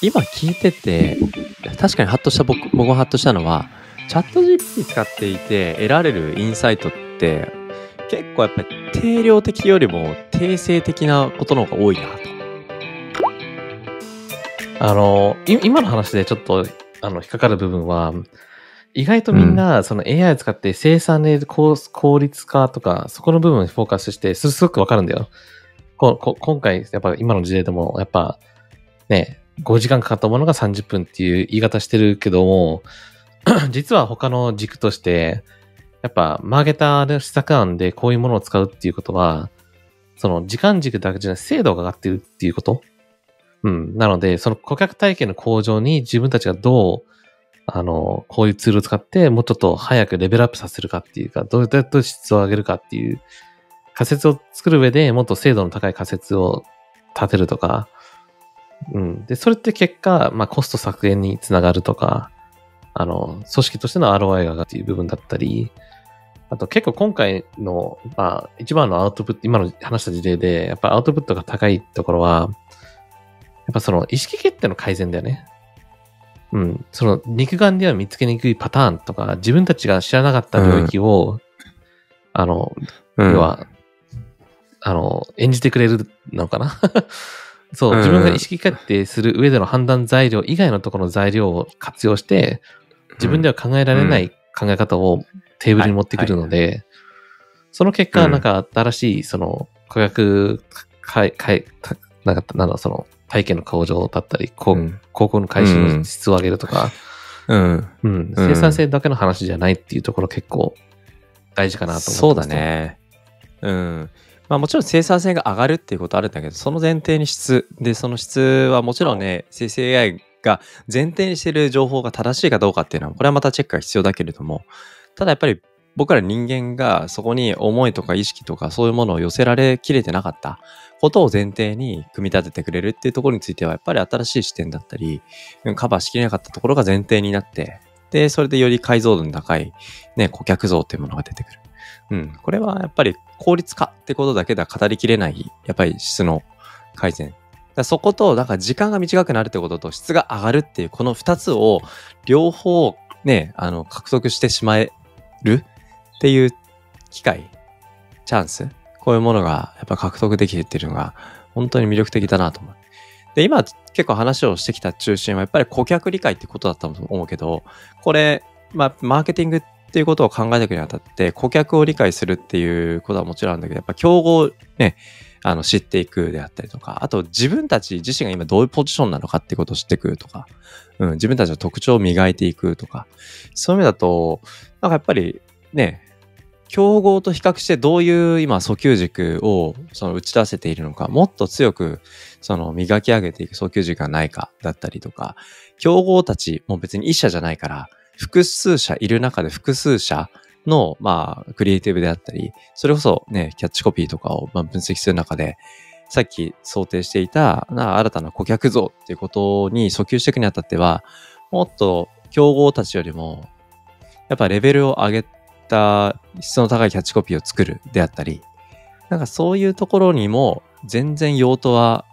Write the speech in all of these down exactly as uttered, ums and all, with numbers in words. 今聞いてて、確かにハッとした、僕もハッとしたのは、チャット ジーピーティー 使っていて得られるインサイトって、結構やっぱり定量的よりも定性的なことの方が多いなと。あの、い今の話でちょっとあの引っかかる部分は、意外とみんなその エーアイ を使って生産で効率化とか、そこの部分にフォーカスして、すごくわかるんだよ。ここ今回、やっぱ今の事例でも、やっぱね、ごじかんかかったものがさんじゅっぷんっていう言い方してるけども、実は他の軸として、やっぱマーケターの施策案でこういうものを使うっていうことは、その時間軸だけじゃなくて精度が上がってるっていうこと。うん。なので、その顧客体験の向上に自分たちがどう、あの、こういうツールを使ってもうちょっと早くレベルアップさせるかっていうか、どうやって質を上げるかっていう仮説を作る上でもっと精度の高い仮説を立てるとか、うん、でそれって結果、まあ、コスト削減につながるとか、あの組織としての アールオーアイ が上がるという部分だったり、あと結構今回の、まあ、一番のアウトプット、今の話した事例で、やっぱアウトプットが高いところは、やっぱその意識決定の改善だよね。うん、その肉眼では見つけにくいパターンとか、自分たちが知らなかった領域を、うん、あの、うん、要は、あの、演じてくれるのかな。そう、自分が意識決定する上での判断材料以外のところの材料を活用して、自分では考えられない考え方をテーブルに持ってくるので、その結果、なんか新しい、その、顧客、かかなんか、なんだ、その、体験の向上だったり、広告の開始の質を上げるとか、うんうん、生産性だけの話じゃないっていうところ結構大事かなと思ってます。そうだね。うん。まあもちろん生産性が上がるっていうことあるんだけど、その前提に質で、その質はもちろんね、生成 エーアイ が前提にしている情報が正しいかどうかっていうのは、これはまたチェックが必要だけれども、ただやっぱり僕ら人間がそこに思いとか意識とかそういうものを寄せられきれてなかったことを前提に組み立ててくれるっていうところについては、やっぱり新しい視点だったり、カバーしきれなかったところが前提になって、で、それでより解像度の高いね、顧客像っていうものが出てくる。うん。これはやっぱり効率化ってことだけでは語りきれない、やっぱり質の改善。だそこと、だから時間が短くなるってことと質が上がるっていう、この二つを両方ね、あの、獲得してしまえるっていう機会、チャンス、こういうものがやっぱ獲得できてっていうのが本当に魅力的だなと思う。で、今結構話をしてきた中心はやっぱり顧客理解ってことだったと思うけど、これ、まあ、マーケティングっていうことを考えていくにあたって、顧客を理解するっていうことはもちろんあるんだけど、やっぱ競合ね、あの、知っていくであったりとか、あと自分たち自身が今どういうポジションなのかっていうことを知っていくとか、うん、自分たちの特徴を磨いていくとか、そういう意味だと、なんかやっぱりね、競合と比較してどういう今訴求軸をその打ち出せているのか、もっと強くその磨き上げていく訴求軸がないかだったりとか、競合たちも別に一社じゃないから、複数社いる中で複数社のまあクリエイティブであったり、それこそね、キャッチコピーとかをまあ分析する中で、さっき想定していた新たな顧客像っていうことに訴求していくにあたっては、もっと競合たちよりも、やっぱレベルを上げて、質の高いキャッチコピーを作るであったり、なんかそういうところにも全然用途は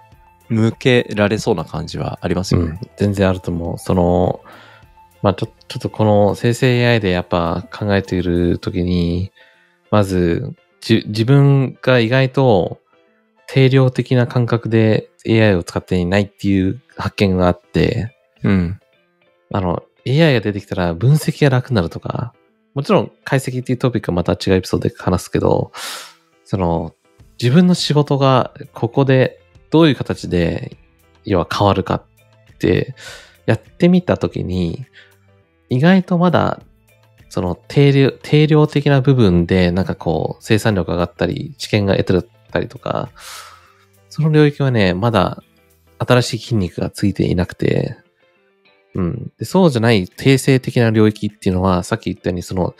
向けられそうな感じはありますよね。うん、全然あると思う。その、まあちょ、ちょっとこの生成 エーアイ でやっぱ考えているときに、まずじ、自分が意外と定量的な感覚で エーアイ を使っていないっていう発見があって、うん。あの、エーアイ が出てきたら分析が楽になるとか、もちろん解析っていうトピックはまた違うエピソードで話すけど、その自分の仕事がここでどういう形で要は変わるかってやってみたときに、意外とまだその定量、定量的な部分でなんかこう生産力が上がったり知見が得てたりとか、その領域はね、まだ新しい筋肉がついていなくて、うん、でそうじゃない定性的な領域っていうのは、さっき言ったように、その、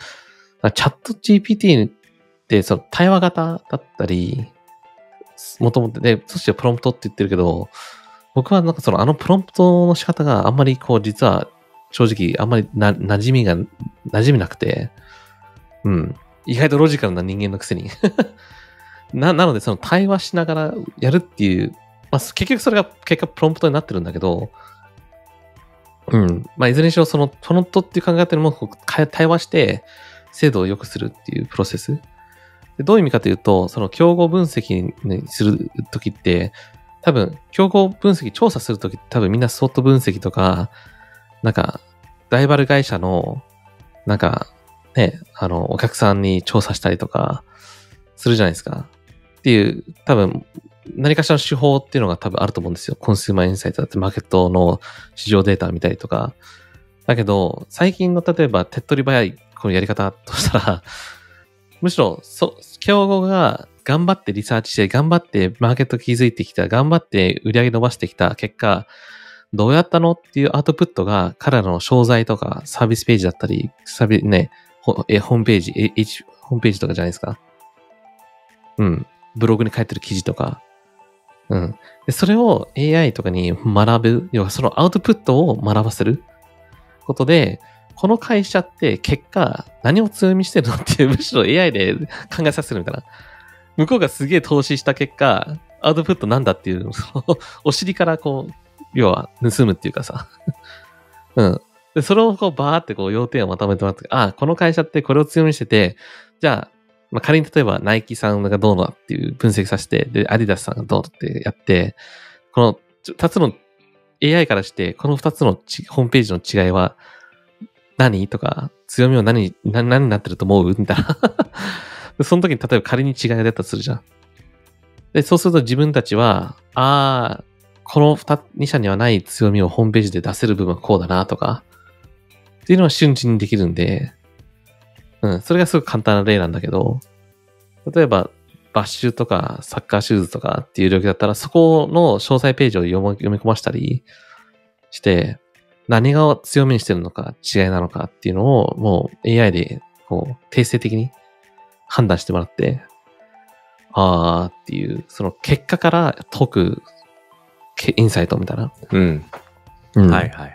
チャット ジーピーティー って、その対話型だったり、もともとで、そしてプロンプトって言ってるけど、僕はなんかその、あのプロンプトの仕方があんまりこう、実は正直あんまりな、馴染みが、馴染みなくて、うん。意外とロジカルな人間のくせに。な、なのでその対話しながらやるっていう、まあ結局それが結果プロンプトになってるんだけど、うん。まあ、いずれにしろそのフロントっていう考え方にもこう対話して精度を良くするっていうプロセス。でどういう意味かというと、その競合分析にするときって、多分、競合分析調査するときって多分みんなソート分析とか、なんか、ライバル会社の、なんか、ね、あの、お客さんに調査したりとか、するじゃないですか。っていう、多分、何かしらの手法っていうのが多分あると思うんですよ。コンスーマーインサイトだってマーケットの市場データ見たりとか。だけど、最近の例えば手っ取り早いこのやり方としたら、むしろ、そ、競合が頑張ってリサーチして、頑張ってマーケット築いてきた、頑張って売り上げ伸ばしてきた結果、どうやったのっていうアウトプットが彼らの商材とかサービスページだったり、サビ、ね、ほえホームページ、H、ホームページとかじゃないですか。うん。ブログに書いてる記事とか。うん。で、それを エーアイ とかに学ぶ、要はそのアウトプットを学ばせることで、この会社って結果何を強みしてるのってむしろ エーアイ で考えさせるみたいな。向こうがすげえ投資した結果、アウトプットなんだっていうのをお尻からこう、要は盗むっていうかさ。うん。で、それをこうバーってこう要点をまとめてもらって、ああ、この会社ってこれを強みしてて、じゃあ、まあ、仮に例えばナイキさんがどうだっていう分析させて、で、アディダスさんがどうだってやって、このふたつの エーアイ からして、このふたつのちホームページの違いは何とか、強みは何、何、何になってると思うみたいな。その時に例えば仮に違いが出たとするじゃん。で、そうすると自分たちは、ああ、この 2, 2社にはない強みをホームページで出せる部分はこうだなとか、っていうのは瞬時にできるんで、うん、それがすごく簡単な例なんだけど、例えば、バッシュとかサッカーシューズとかっていう領域だったら、そこの詳細ページを読み、読み込ましたりして、何が強みにしてるのか違いなのかっていうのをもう エーアイ でこう定性的に判断してもらって、あーっていう、その結果から解くインサイトみたいな。うん。うん、はいはいはい。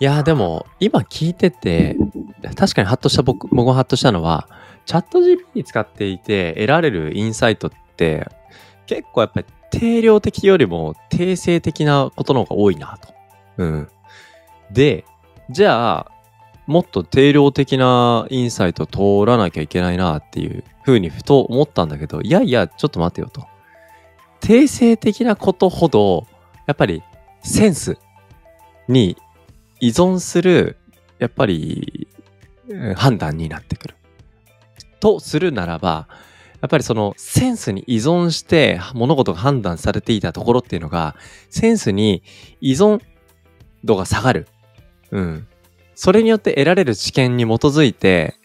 いやーでも今聞いてて、確かにハッとした僕、僕もハッとしたのは、チャット ジーピーティー 使っていて得られるインサイトって結構やっぱり定量的よりも定性的なことの方が多いなと。うん。で、じゃあ、もっと定量的なインサイト通らなきゃいけないなっていうふうにふと思ったんだけど、いやいや、ちょっと待てよと。定性的なことほど、やっぱりセンスに依存する、やっぱり判断になってくる。とするならば、やっぱりそのセンスに依存して物事が判断されていたところっていうのが、センスに依存度が下がる。うん。それによって得られる知見に基づいて、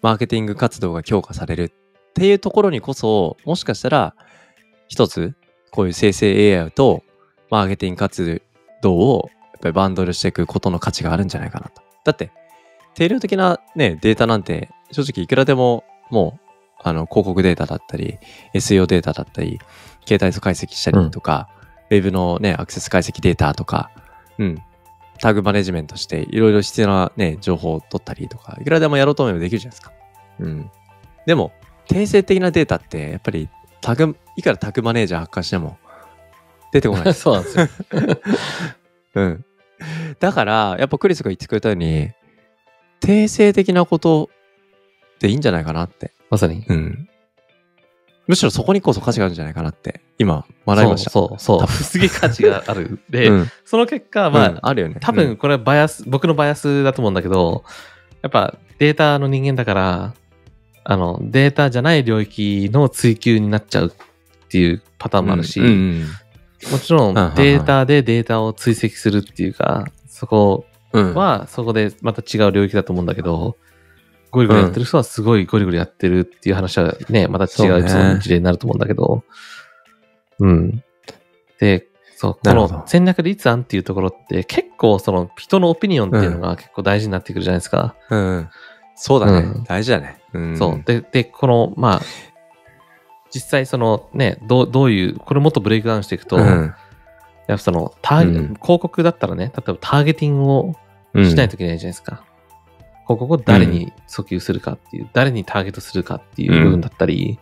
マーケティング活動が強化されるっていうところにこそ、もしかしたら、一つ、こういう生成 エーアイ と、マーケティング活動を、やっぱりバンドルしていくことの価値があるんじゃないかなと。だって、定量的なね、データなんて、正直いくらでも、もう、あの、広告データだったり、エスイーオー データだったり、携帯図解析したりとか、うん、ウェブのね、アクセス解析データとか、うん。タグマネジメントしていろいろ必要なね、情報を取ったりとか、いくらでもやろうと思えばできるじゃないですか。うん。でも、定性的なデータって、やっぱりタグ、いくらタグマネージャー発火しても出てこない。そうなんですよ。うん。だから、やっぱクリスが言ってくれたように、定性的なことでいいんじゃないかなって。まさに。うん。むしろそこにこそ価値があるんじゃないかなって、今、学びました。そうそう、そう。すげえ価値がある。で、うん、その結果、まあ、うん、あるよね。多分、これはバイアス、うん、僕のバイアスだと思うんだけど、やっぱデータの人間だから、あの、データじゃない領域の追求になっちゃうっていうパターンもあるし、うんうんうん、もちろんデータでデータを追跡するっていうか、そこは、そこでまた違う領域だと思うんだけど、ゴリゴリやってる人はすごいゴリゴリやってるっていう話はね、また違う事例になると思うんだけど。うん。で、そう、この戦略立案っていうところって結構その人のオピニオンっていうのが結構大事になってくるじゃないですか。うん。うん、そうだね、うん。大事だね。うん。そう。で、で、この、まあ、実際そのね、どう、どういう、これもっとブレイクダウンしていくと、うん、やっぱそのター、うん、広告だったらね、例えばターゲティングをしないといけないじゃないですか。うん、ここを誰に訴求するかっていう、うん、誰にターゲットするかっていう部分だったり、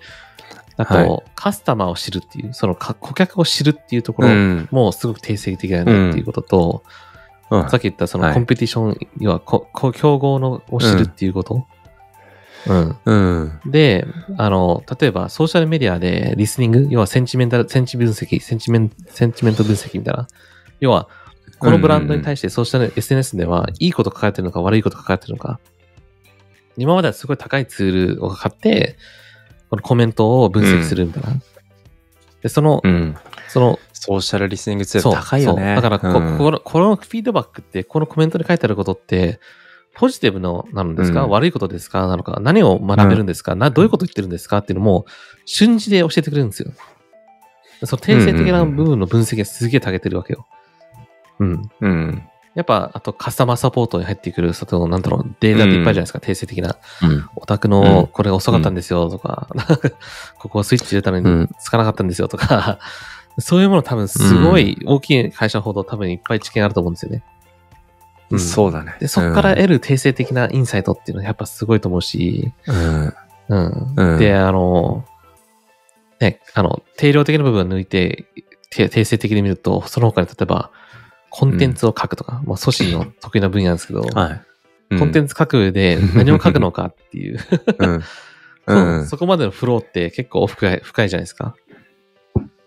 うん、あと、はい、カスタマーを知るっていう、その顧客を知るっていうところもすごく定性的だよねっていうことと、うん、うん、さっき言ったそのコンペティション、はい、要はここ競合のを知るっていうこと、うんうん、であの例えばソーシャルメディアでリスニング、要はセンチメンタルセンチ分析センチメンセンチメント分析みたいな、要はこのブランドに対してソーシャル エスエヌエス ではいいこと書かれてるのか悪いこと書かれてるのか、今まではすごい高いツールを買ってこのコメントを分析するみたいな、うん、でその、うん、そのソーシャルリスニングツール高いよね。だから こ,、うん、こ, のこのフィードバックってこのコメントに書いてあることってポジティブのなのですか、うん、悪いことですかなのか、何を学べるんですか、うん、などういうこと言ってるんですかっていうのも瞬時で教えてくれるんですよ。その定性的な部分の分析がすげえ長けてるわけよ。うん、うん、やっぱあとカスタマーサポートに入ってくるそのなんだろうデータっていっぱいじゃないですか、うん、定性的な、うん、お宅のこれが遅かったんですよとか、うん、ここスイッチ入れたのにつかなかったんですよとか、うん、そういうもの多分すごい大きい会社ほど多分いっぱい知見あると思うんですよね。うん、そうだね。でそこから得る定性的なインサイトっていうのはやっぱすごいと思うし、うんうんうん、であのねあの定量的な部分を抜いて定性的に見ると、その他に例えばコンテンツを書くとか、うん、まあ、ソシの得意な分野なんですけど、はいうん、コンテンツ書くで何を書くのかっていう、うんうん、そ, そこまでのフローって結構深い深いじゃないですか。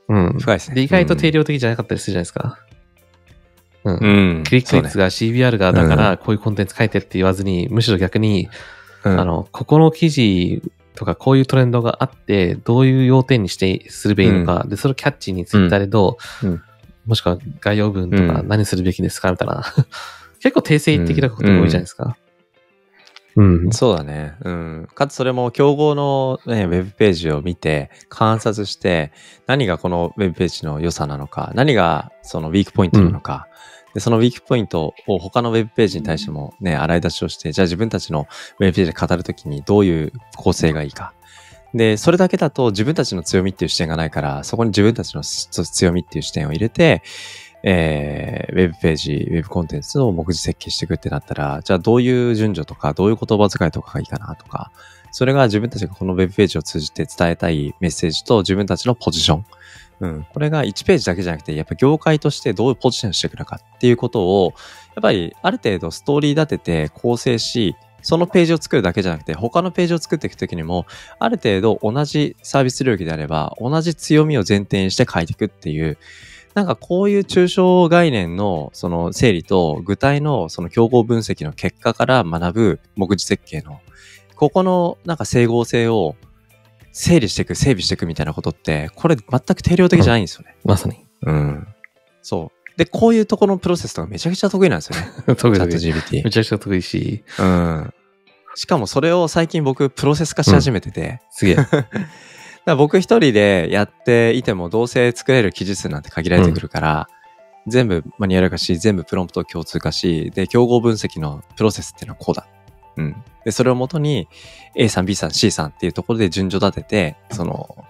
うん、深いですね。で意外と定量的じゃなかったりするじゃないですか。うんうん、クリック率が シーブイアール がだからこういうコンテンツ書いてって言わずに、うん、むしろ逆に、うん、あのここの記事とかこういうトレンドがあってどういう要点にしてすればいいのか、うん、でそれをキャッチにツイッターでどう、うん、もしくは概要文とか何するべきですかみたいな、うん、結構定性的なことが多いじゃないですか、うんうんうん、そうだね、うん、かつそれも競合の、ね、ウェブページを見て観察して、何がこのウェブページの良さなのか、何がそのウィークポイントなのか、うんでそのウィークポイントを他のウェブページに対してもね、洗い出しをして、じゃあ自分たちのウェブページで語るときにどういう構成がいいか、でそれだけだと自分たちの強みっていう視点がないから、そこに自分たちの強みっていう視点を入れて、えー、ウェブページウェブコンテンツを目次設計していくってなったら、じゃあどういう順序とかどういう言葉遣いとかがいいかなとか、それが自分たちがこのウェブページを通じて伝えたいメッセージと自分たちのポジション、うん、これがいちページだけじゃなくて、やっぱ業界としてどういうポジションしていくのかっていうことを、やっぱりある程度ストーリー立てて構成し、そのページを作るだけじゃなくて他のページを作っていくときにも、ある程度同じサービス領域であれば同じ強みを前提にして書いていくっていう、なんかこういう抽象概念のその整理と具体のその競合分析の結果から学ぶ目次設計のここのなんか整合性を整理していく整備していくみたいなことって、これ全く定量的じゃないんですよね、うん、まさに、うん、そうでこういうところのプロセスとかめちゃくちゃ得意なんですよね得意です。チャット ジーピーティー めちゃくちゃ得意し、うん、しかもそれを最近僕プロセス化し始めてて、うん、すげえだ僕一人でやっていてもどうせ作れる記事数なんて限られてくるから、うん、全部マニュアル化し、全部プロンプトを共通化し、で競合分析のプロセスっていうのはこうだ、うん、でそれをもとに A さん B さん C さんっていうところで順序立てて、その、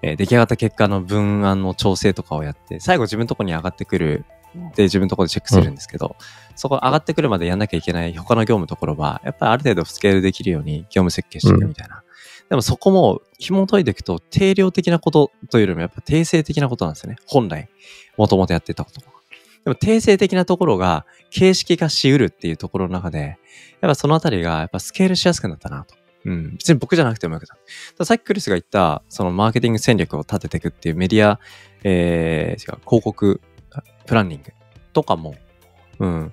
えー、出来上がった結果の文案の調整とかをやって、最後自分のところに上がってくるで自分のところでチェックするんですけど、うん、そこ上がってくるまでやんなきゃいけない他の業務のところはやっぱりある程度スケールできるように業務設計していくみたいな、うん、でもそこも紐解いていくと定量的なことというよりもやっぱ定性的なことなんですよね、本来もともとやってたこと。でも定性的なところが形式化しうるっていうところの中で、やっぱそのあたりがやっぱスケールしやすくなったなと。うん。別に僕じゃなくてもよくなった。さっきクリスが言った、そのマーケティング戦略を立てていくっていうメディア、えー、違う、広告、プランニングとかも、うん。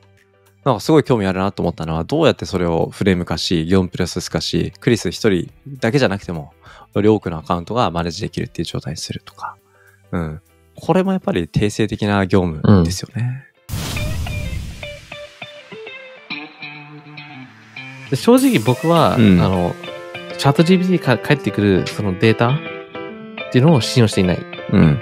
なんかすごい興味あるなと思ったのは、どうやってそれをフレーム化し、業務プロセス化し、クリス一人だけじゃなくても、より多くのアカウントがマネージできるっていう状態にするとか。うん。これもやっぱり定性的な業務ですよね、うん、で正直僕は、うん、あのチャット ジーピーティー から返ってくるそのデータっていうのを信用していない、うん、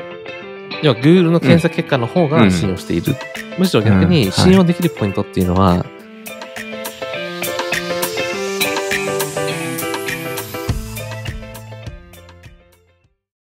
要は Google の検索結果の方が信用している、うん、むしろ逆に信用できるポイントっていうのは、うんはい、